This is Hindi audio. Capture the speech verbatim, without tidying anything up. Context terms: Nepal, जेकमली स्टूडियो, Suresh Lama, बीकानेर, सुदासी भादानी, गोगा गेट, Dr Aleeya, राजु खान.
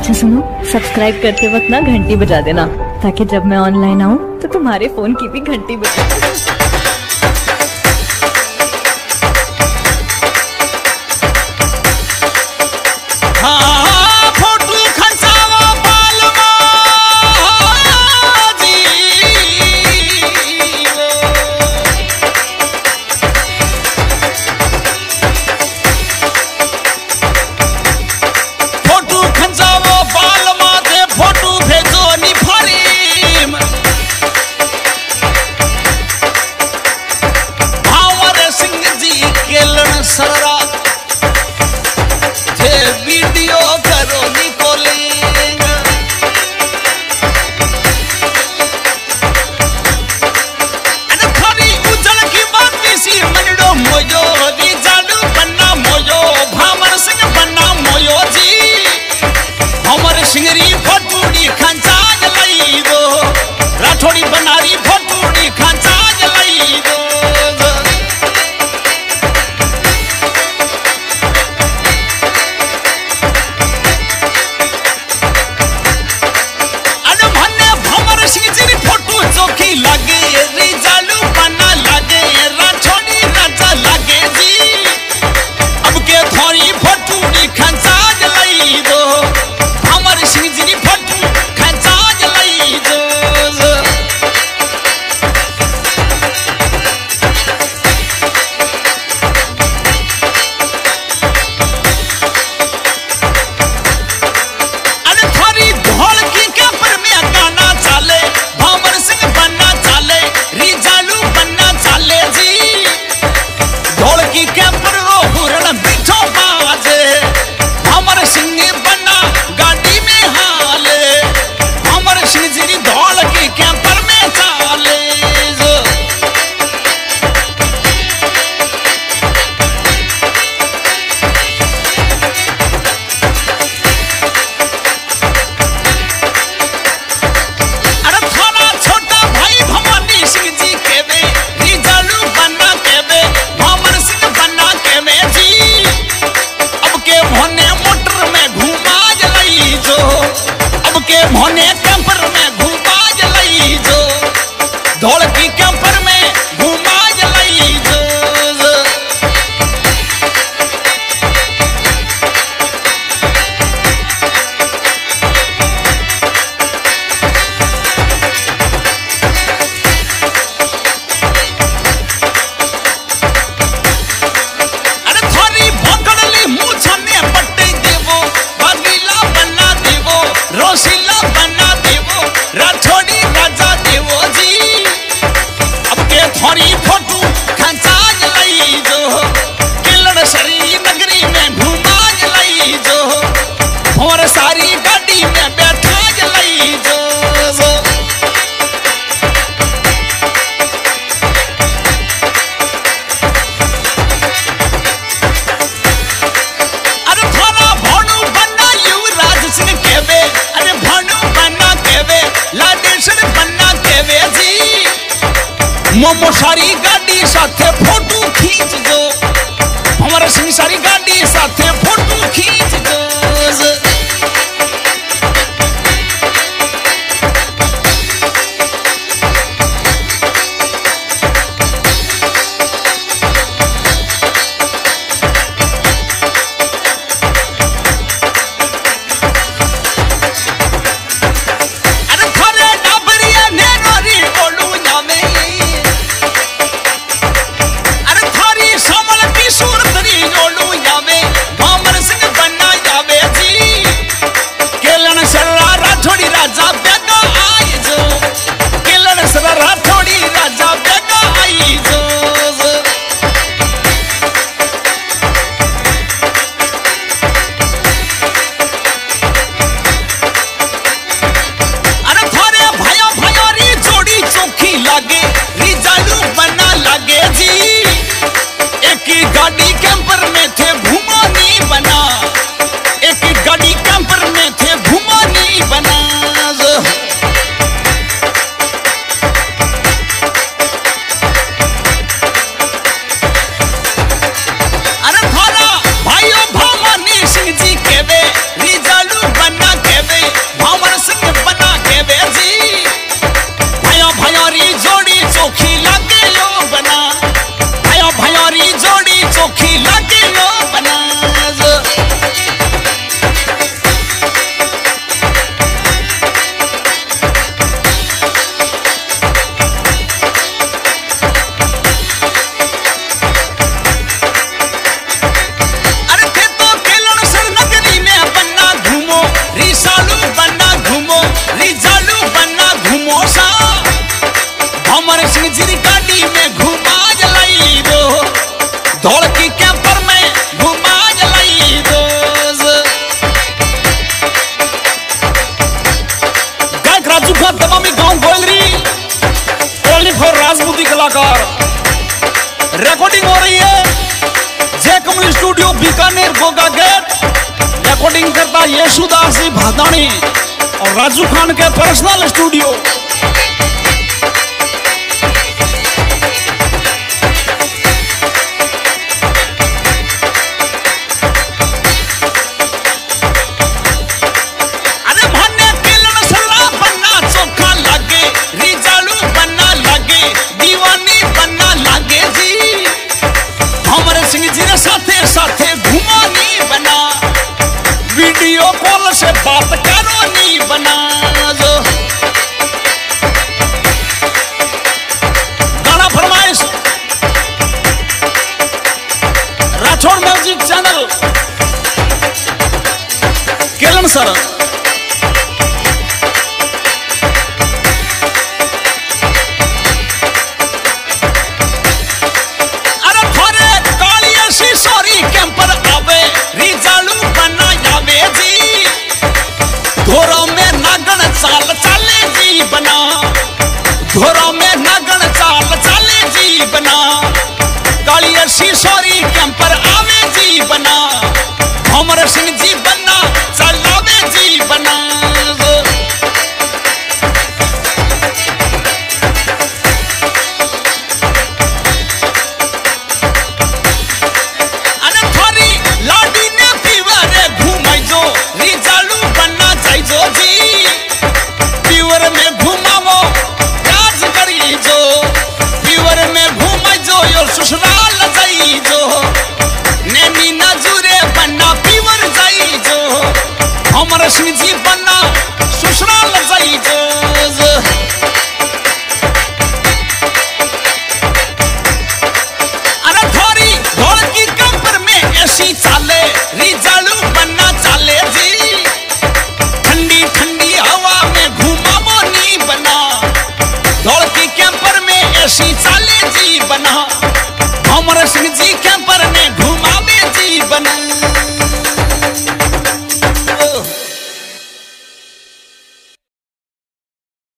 अच्छा सुनो, सब्सक्राइब करते वक्त ना घंटी बजा देना ताकि जब मैं ऑनलाइन आऊँ तो तुम्हारे फोन की भी घंटी बजा देना। मोमो सारी गाड़ी साथे फोटो खींच दो, हमारा सिंह सारी गाड़ी साथे फोटो खींच दो। Someone कलाकार। रिकॉर्डिंग हो रही है जेकमली स्टूडियो बीकानेर गोगा गेट। Recording करता ये सुदासी भादानी और राजु खान के पर्सनल स्टूडियो। सर जी बना हमर सिंह जी के